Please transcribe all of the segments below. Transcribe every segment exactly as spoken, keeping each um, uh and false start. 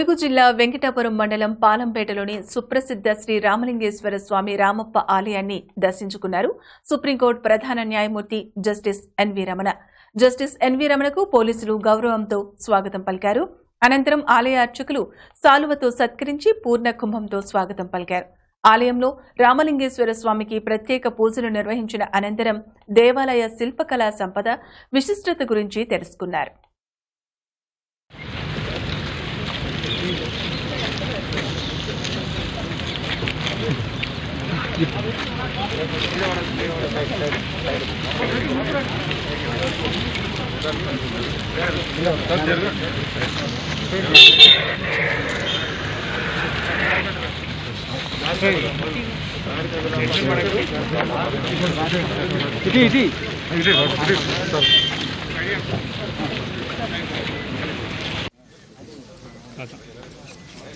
Mulugu Jilla, Venkatapuram Mandalam, Palampetaloni, Suprasiddha Sri Ramalingeswara Swami, Ramappa Alayanni, Darshinchukunnaru, Supreme Court Pradhana Nyayamurti, Justice N V Ramana. Justice N V Ramanaku, Polisulu, Gauravamto, Swagatam Palkaru, Anantaram Alaya Archakalu, Saluvato Satkarinchi, Purna Kumbhamto, Swagatam Palkaru. Alayamlo, Ramalingeswara Swamiki, Pratyeka Poojulu Nirvahinchina Anantaram, Devalaya Silpakala Sampada, Vishishtata Gurinchi, Telusukunnaru.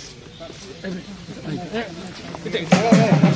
Please.